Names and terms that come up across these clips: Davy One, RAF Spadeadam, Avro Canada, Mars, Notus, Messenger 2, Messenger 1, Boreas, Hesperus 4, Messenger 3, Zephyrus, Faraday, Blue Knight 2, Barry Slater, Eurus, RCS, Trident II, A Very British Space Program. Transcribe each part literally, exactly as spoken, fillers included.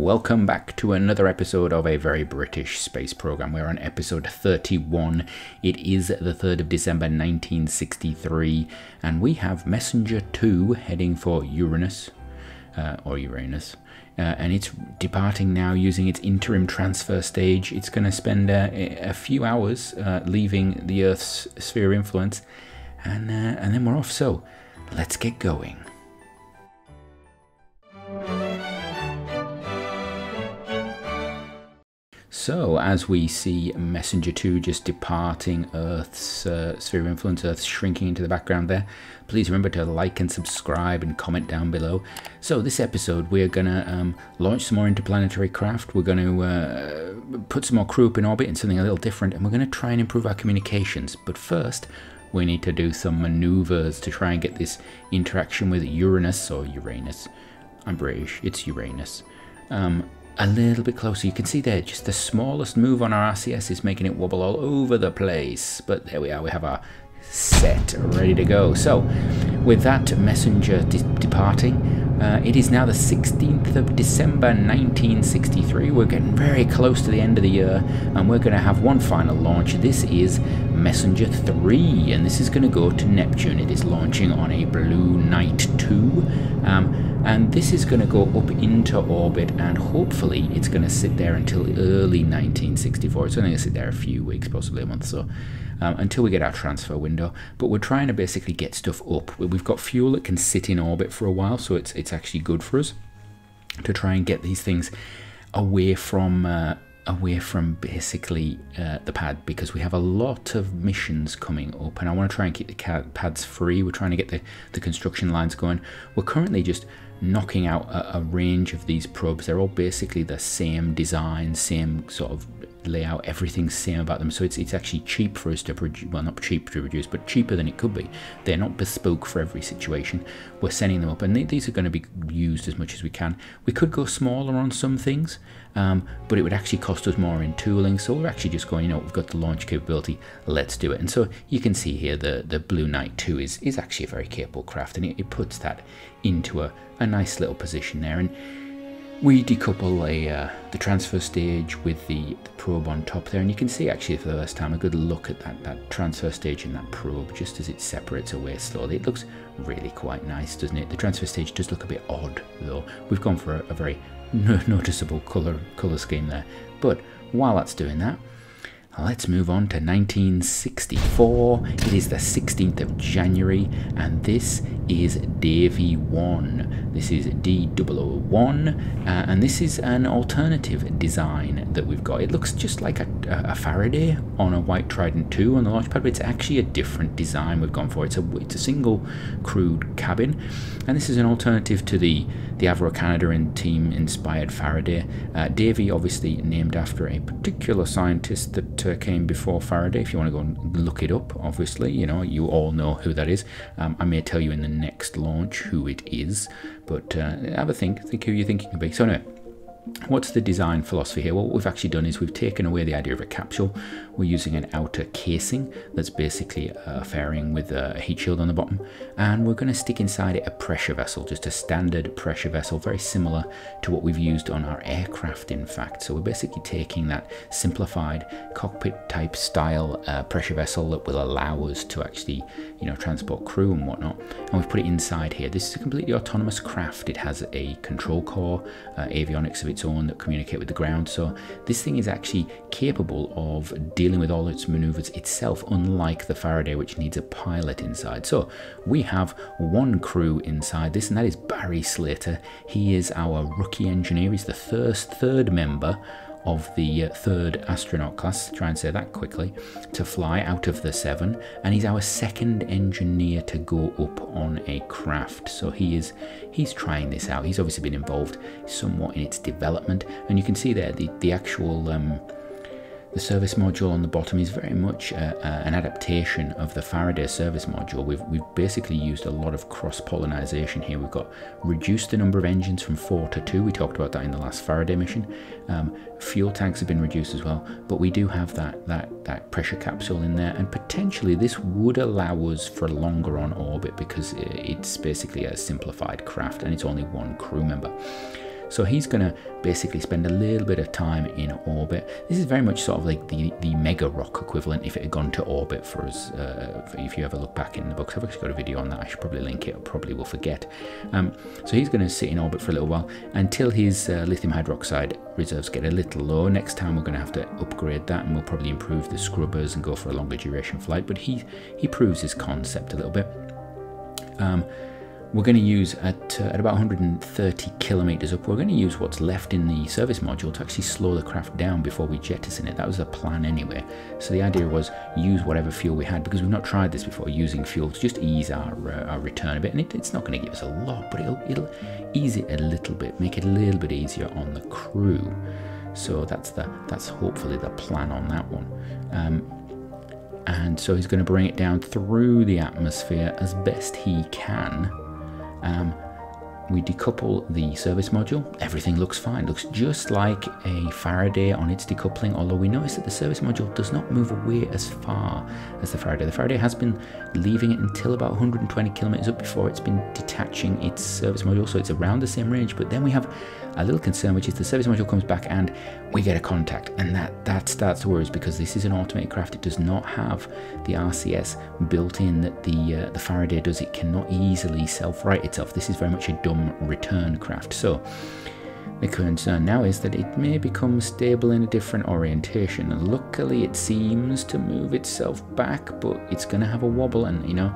Welcome back to another episode of A Very British Space Program. We're on episode thirty-one. It is the third of December nineteen sixty-three, and we have Messenger two heading for Uranus, uh, or Uranus, uh, and it's departing now using its interim transfer stage. It's going to spend uh, a few hours uh, leaving the Earth's sphere influence, and, uh, and then we're off, so let's get going. So, as we see Messenger two just departing Earth's uh, sphere of influence, Earth shrinking into the background there, please remember to like and subscribe and comment down below. So this episode, we're going to um, launch some more interplanetary craft, we're going to uh, put some more crew up in orbit and something a little different, and we're going to try and improve our communications. But first, we need to do some maneuvers to try and get this interaction with Uranus, or Uranus, I'm British, it's Uranus, um, a little bit closer. You can see there, just the smallest move on our R C S is making it wobble all over the place. But there we are, we have our set ready to go. So, with that messenger de departing, uh, it is now the sixteenth of December nineteen sixty-three. We're getting very close to the end of the year, and we're going to have one final launch. This is Messenger three, and this is going to go to Neptune. It is launching on a Blue Knight two, um, and this is going to go up into orbit, and hopefully it's going to sit there until early nineteen sixty-four. It's only going to sit there a few weeks, possibly a month or so, um, until we get our transfer window. But we're trying to basically get stuff up. We've got fuel that can sit in orbit for a while, so it's, it's actually good for us to try and get these things away from... Uh, away from basically uh, the pad, because we have a lot of missions coming up, and I want to try and keep the pads free. We're trying to get the, the construction lines going. We're currently just knocking out a, a range of these probes. They're all basically the same design, same sort of layout, everything's same about them, so it's, it's actually cheap for us to produce. Well, not cheap to produce, but cheaper than it could be. They're not bespoke for every situation. We're sending them up, and they, these are going to be used as much as we can. We could go smaller on some things, um, but it would actually cost us more in tooling, so we're actually just going, you know, we've got the launch capability, let's do it. And so you can see here the, the Blue Knight two is, is actually a very capable craft, and it, it puts that into a, a nice little position there. And we decouple a, uh, the transfer stage with the, the probe on top there, and you can see actually for the first time a good look at that, that transfer stage and that probe just as it separates away slowly. It looks really quite nice, doesn't it? The transfer stage does look a bit odd though. We've gone for a, a very no noticeable colour, colour scheme there. But while that's doing that, let's move on to nineteen sixty-four. It is the sixteenth of January, and this is Davy One. This is D zero zero one, uh, and this is an alternative design that we've got. It looks just like a, a Faraday on a white Trident two on the launch pad, but it's actually a different design we've gone for. It's a, it's a single crewed cabin, and this is an alternative to the, the Avro Canada and team-inspired Faraday. Uh, Davy, obviously named after a particular scientist that Uh, came before Faraday. If you want to go and look it up, obviously, you know, you all know who that is. Um, I may tell you in the next launch who it is, but uh, have a think, think who you think it can be. So anyway, what's the design philosophy here? Well, what we've actually done is we've taken away the idea of a capsule. We're using an outer casing that's basically a fairing with a heat shield on the bottom, and we're going to stick inside it a pressure vessel, just a standard pressure vessel, very similar to what we've used on our aircraft, in fact. So we're basically taking that simplified cockpit type style uh, pressure vessel that will allow us to actually, you know, transport crew and whatnot, and we've put it inside here. This is a completely autonomous craft. It has a control core, uh, avionics of its own that communicate with the ground, so this thing is actually capable of dealing with all its maneuvers itself, unlike the Faraday, which needs a pilot inside. So we have one crew inside this, and that is Barry Slater. He is our rookie engineer. He's the first third member of the third astronaut class, try and say that quickly, to fly out of the seven, and he's our second engineer to go up on a craft. So he is he's trying this out. He's obviously been involved somewhat in its development, and you can see there the, the actual um, the service module on the bottom is very much uh, uh, an adaptation of the Faraday service module. We've, we've basically used a lot of cross-pollinization here. We've got reduced the number of engines from four to two. We talked about that in the last Faraday mission. Um, fuel tanks have been reduced as well, but we do have that, that, that pressure capsule in there, and potentially this would allow us for longer on orbit because it's basically a simplified craft and it's only one crew member. So he's going to basically spend a little bit of time in orbit. This is very much sort of like the, the mega rock equivalent if it had gone to orbit for us. Uh, if you ever look back in the books, I've actually got a video on that. I should probably link it. I probably will forget. Um, so he's going to sit in orbit for a little while until his uh, lithium hydroxide reserves get a little low. Next time we're going to have to upgrade that, and we'll probably improve the scrubbers and go for a longer duration flight. But he, he proves his concept a little bit. Um, we're going to use at, uh, at about one hundred thirty kilometers up, we're going to use what's left in the service module to actually slow the craft down before we jettison it. That was the plan anyway. So the idea was use whatever fuel we had, because we've not tried this before, using fuel to just ease our, uh, our return a bit. And it, it's not going to give us a lot, but it'll, it'll ease it a little bit, make it a little bit easier on the crew. So that's the, that's hopefully the plan on that one. Um, and so he's going to bring it down through the atmosphere as best he can. Um, we decouple the service module. Everything looks fine. Looks just like a Faraday on its decoupling, although we notice that the service module does not move away as far as the Faraday. The Faraday has been leaving it until about one hundred twenty kilometers up before it's been detaching its service module, so it's around the same range. But then we have a little concern, which is the service module comes back and we get a contact, and that that starts to worry us, because this is an automated craft. It does not have the R C S built in that the uh, the Faraday does. It cannot easily self-right itself. This is very much a dumb return craft. So the concern now is that it may become stable in a different orientation, and luckily it seems to move itself back, but it's going to have a wobble. And you know,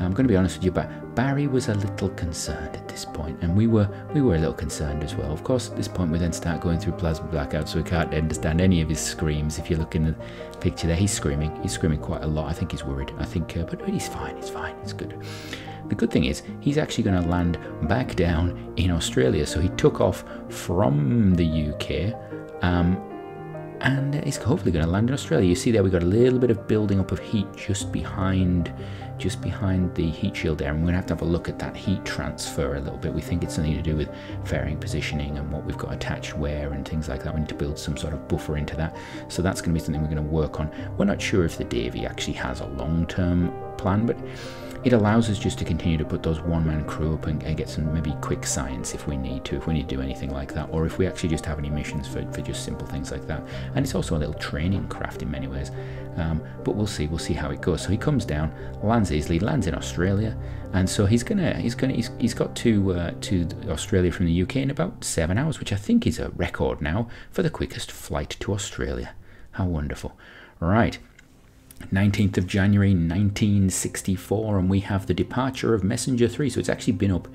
I'm going to be honest with you, but Barry was a little concerned at this point, and we were we were a little concerned as well. Of course, at this point we then start going through plasma blackout, so we can't understand any of his screams. If you look in the picture there, he's screaming. He's screaming quite a lot. I think he's worried. I think, uh, but he's fine. He's fine. It's good. The good thing is he's actually going to land back down in Australia. So he took off from the U K. Um, and it's hopefully going to land in Australia. You see there, we've got a little bit of building up of heat just behind just behind the heat shield there, and we're going to have to have a look at that heat transfer a little bit. We think it's something to do with fairing positioning and what we've got attached where and things like that. We need to build some sort of buffer into that, so that's going to be something we're going to work on. We're not sure if the Davy actually has a long-term plan, but it allows us just to continue to put those one-man crew up and, and get some maybe quick science if we need to, if we need to do anything like that, or if we actually just have any missions for, for just simple things like that. And it's also a little training craft in many ways, um, but we'll see, we'll see how it goes. So he comes down, lands easily, lands in Australia, and so he's gonna, he's gonna, he's, he's got to uh, to Australia from the U K in about seven hours, which I think is a record now for the quickest flight to Australia. How wonderful! Right. nineteenth of January nineteen sixty-four, and we have the departure of Messenger three. So it's actually been up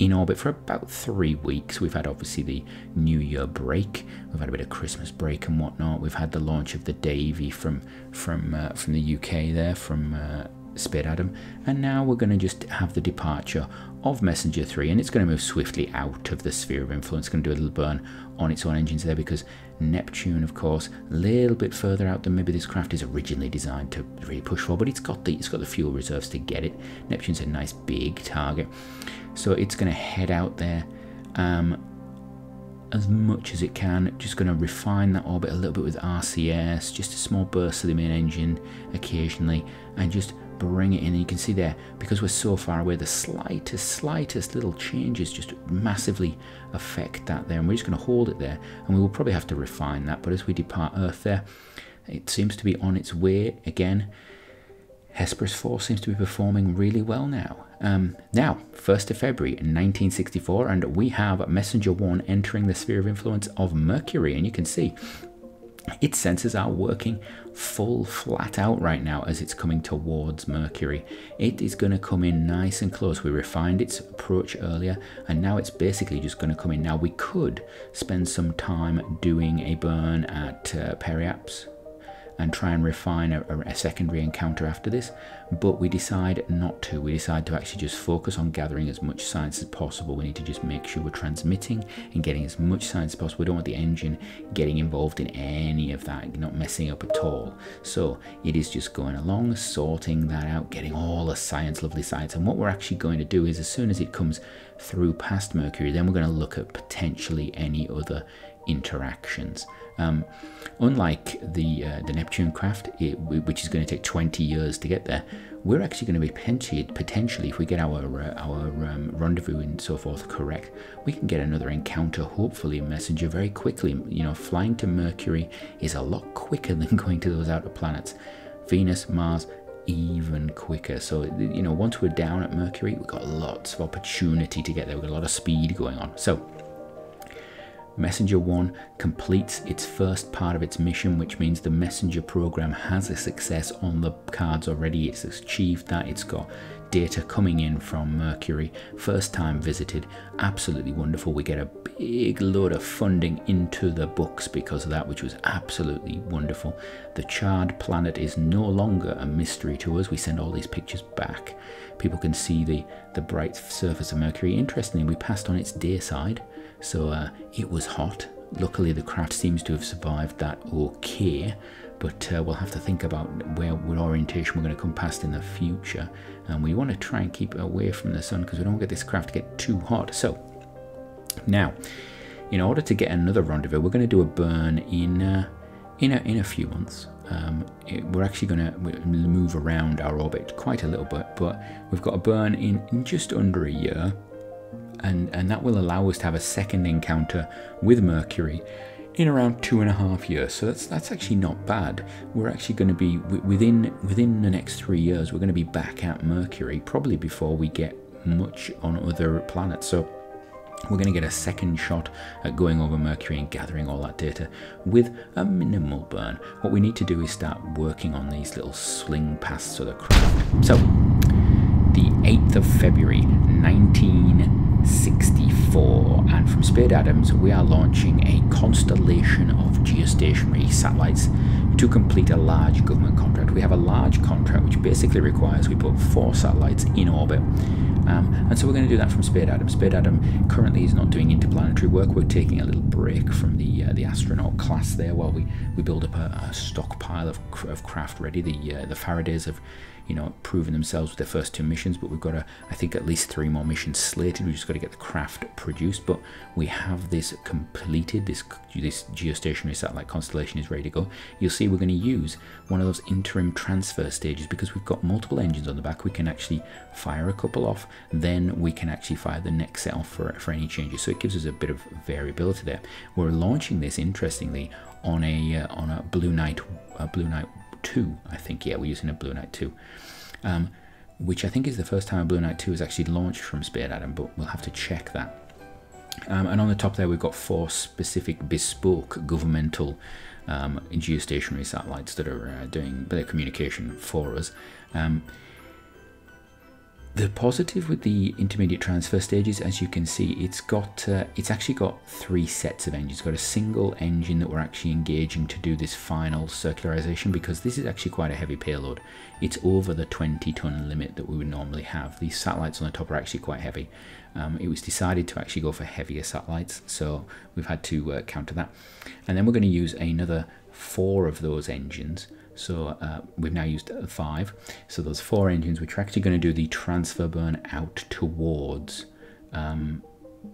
in orbit for about three weeks. We've had obviously the New Year break. We've had a bit of Christmas break and whatnot. We've had the launch of the Davy from from uh, from the U K there, from uh, Spadeadam, and now we're going to just have the departure of Messenger three, and it's going to move swiftly out of the sphere of influence. It's going to do a little burn on its own engines there, because Neptune, of course, a little bit further out than maybe this craft is originally designed to really push for, but it's got the it's got the fuel reserves to get it. Neptune's a nice big target, so it's going to head out there um, as much as it can. Just going to refine that orbit a little bit with R C S, just a small burst of the main engine occasionally, and just bring it in. And you can see there, because we're so far away, the slightest slightest little changes just massively affect that there, and we're just going to hold it there, and we will probably have to refine that. But as we depart Earth there, it seems to be on its way again. Hesperus four seems to be performing really well now. Um, now, first of February nineteen sixty-four, and we have Messenger one entering the sphere of influence of Mercury, and you can see its sensors are working full flat out right now as it's coming towards Mercury. It is going to come in nice and close. We refined its approach earlier, and now it's basically just going to come in. Now, we could spend some time doing a burn at uh, Periaps and try and refine a, a secondary encounter after this, but we decide not to. We decide to actually just focus on gathering as much science as possible. We need to just make sure we're transmitting and getting as much science as possible. We don't want the engine getting involved in any of that, not messing up at all. So it is just going along, sorting that out, getting all the science, lovely science. And what we're actually going to do is, as soon as it comes through past Mercury, then we're going to look at potentially any other interactions. Um, unlike the uh, the Neptune craft, it, which is going to take twenty years to get there, we're actually going to be potentially, if we get our uh, our um, rendezvous and so forth correct, we can get another encounter, hopefully in Messenger, very quickly. You know, flying to Mercury is a lot quicker than going to those outer planets. Venus, Mars, even quicker. So, you know, once we're down at Mercury, we've got lots of opportunity to get there. We've got a lot of speed going on. So Messenger one completes its first part of its mission, which means the Messenger program has a success on the cards already. It's achieved that. It's got data coming in from Mercury, first time visited. Absolutely wonderful. We get a big load of funding into the books because of that, which was absolutely wonderful. The charred planet is no longer a mystery to us. We send all these pictures back. People can see the, the bright surface of Mercury. Interestingly, we passed on its day side. So uh, it was hot. Luckily, the craft seems to have survived that okay, but uh, we'll have to think about where what orientation we're going to come past in the future. And we want to try and keep away from the sun because we don't get this craft to get too hot. So now, in order to get another rendezvous, we're going to do a burn in uh, in, a, in a few months. Um, it, we're actually going to move around our orbit quite a little bit, but we've got a burn in, in just under a year. And, and that will allow us to have a second encounter with Mercury in around two and a half years. So that's that's actually not bad. We're actually going to be within within the next three years. We're going to be back at Mercury probably before we get much on other planets. So we're going to get a second shot at going over Mercury and gathering all that data with a minimal burn. What we need to do is start working on these little sling paths of the craft. So the eighth of February, nineteen sixty-four, and from Spadeadam we are launching a constellation of geostationary satellites to complete a large government contract. We have a large contract which basically requires we put four satellites in orbit, um, and so we're going to do that from Spadeadam. Spadeadam currently is not doing interplanetary work. We're taking a little break from the uh, the astronaut class there while we we build up a, a stockpile of, of craft ready. The uh, the Faradays have, you know, proven themselves with their first two missions, but we've got a, I think, at least three more missions slated. We've just got to get the craft produced, but we have this completed. This this geostationary satellite constellation is ready to go. You'll see we're going to use one of those interim transfer stages because we've got multiple engines on the back. We can actually fire a couple off, then we can actually fire the next set off for, for any changes. So it gives us a bit of variability there. We're launching this, interestingly, on a uh, on a Blue Knight a Blue Knight two, I think. Yeah, we're using a Blue Knight two, um, which I think is the first time a Blue Knight two is actually launched from Spadeadam, but we'll have to check that. Um, and on the top there, we've got four specific bespoke governmental um, geostationary satellites that are uh, doing their communication for us. Um, The positive with the intermediate transfer stages, as you can see, it's got uh, it's actually got three sets of engines. It's got a single engine that we're actually engaging to do this final circularization because this is actually quite a heavy payload. It's over the twenty ton limit that we would normally have. These satellites on the top are actually quite heavy. Um, it was decided to actually go for heavier satellites, so we've had to uh, counter that. And then we're going to use another four of those engines. So uh, we've now used five. So those four engines, which are actually going to do the transfer burn out towards um,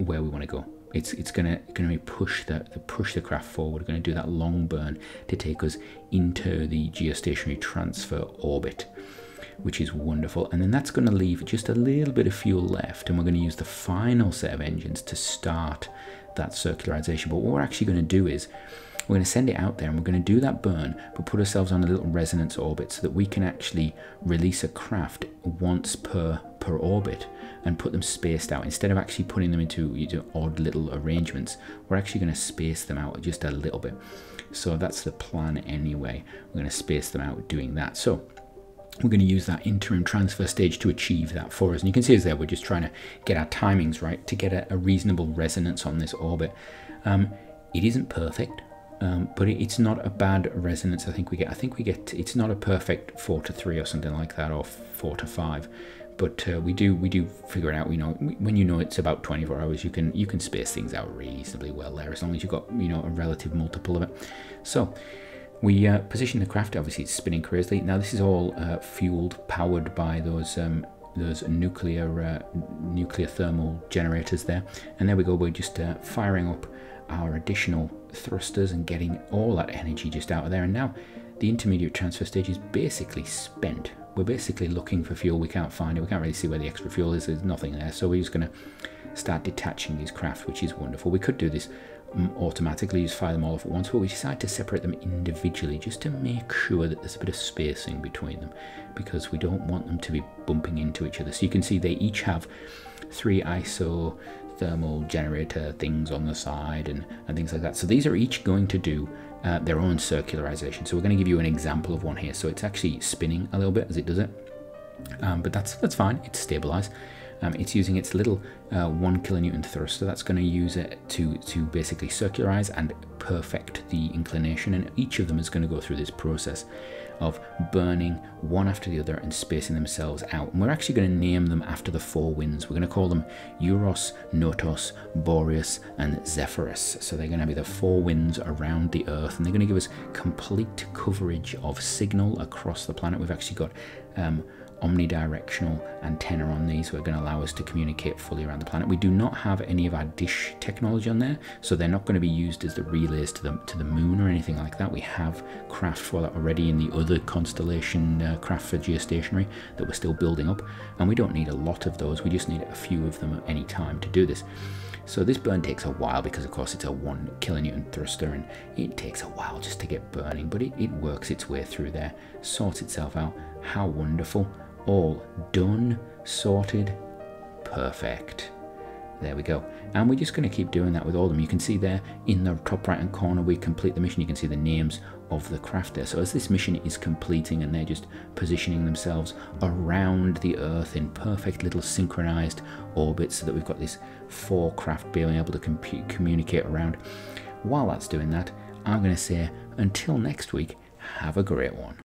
where we want to go. It's it's going to going to push the, the push the craft forward. We're going to do that long burn to take us into the geostationary transfer orbit, which is wonderful. And then that's going to leave just a little bit of fuel left, and we're going to use the final set of engines to start that circularization. But what we're actually going to do is, we're going to send it out there and we're going to do that burn, but put ourselves on a little resonance orbit so that we can actually release a craft once per per orbit and put them spaced out. Instead of actually putting them into, into odd little arrangements, we're actually going to space them out just a little bit. So that's the plan anyway. We're going to space them out doing that. So we're going to use that interim transfer stage to achieve that for us. And you can see us there, we're just trying to get our timings right to get a, a reasonable resonance on this orbit. Um, it isn't perfect. Um, but it, it's not a bad resonance. I think we get. I think we get. It's not a perfect four to three or something like that, or four to five. But uh, we do. We do figure it out. You know, when you know it's about twenty-four hours, you can you can space things out reasonably well there, as long as you've got, you know, a relative multiple of it. So we uh, position the craft. Obviously, it's spinning crazily. Now this is all uh, fueled, powered by those um, those nuclear uh, nuclear thermal generators there. And there we go, we're just uh, firing up our additional thrusters and getting all that energy just out of there. And now the intermediate transfer stage is basically spent. We're basically looking for fuel, we can't find it, we can't really see where the extra fuel is, there's nothing there. So we're just going to start detaching these craft, which is wonderful. We could do this automatically, just fire them all off at once, but we decide to separate them individually just to make sure that there's a bit of spacing between them, because we don't want them to be bumping into each other. So you can see they each have three I S O thermal generator things on the side and, and things like that. So these are each going to do uh, their own circularization. So we're going to give you an example of one here. So it's actually spinning a little bit as it does it, um, but that's that's fine, it's stabilized. Um, it's using its little uh, one kilonewton thruster. That's going to use it to to basically circularize and perfect the inclination, and each of them is going to go through this process of burning one after the other and spacing themselves out. And we're actually going to name them after the four winds. We're going to call them Eurus, Notus, Boreas and Zephyrus. So they're going to be the four winds around the Earth, and they're going to give us complete coverage of signal across the planet. We've actually got um, omnidirectional antenna on these, so are going to allow us to communicate fully around the planet. We do not have any of our dish technology on there, so they're not going to be used as the relays to the, to the moon or anything like that. We have craft for that already in the other constellation, uh, craft for geostationary that we're still building up, and we don't need a lot of those. We just need a few of them at any time to do this. So this burn takes a while because of course it's a one kilonewton thruster, and it takes a while just to get burning, but it, it works its way through there, sorts itself out. How wonderful. All done, sorted, perfect. There we go. And we're just going to keep doing that with all of them. You can see there in the top right hand corner, we complete the mission. You can see the names of the craft there. So as this mission is completing and they're just positioning themselves around the Earth in perfect little synchronized orbits, so that we've got this four craft being able to compute, communicate around. While that's doing that, I'm going to say until next week, have a great one.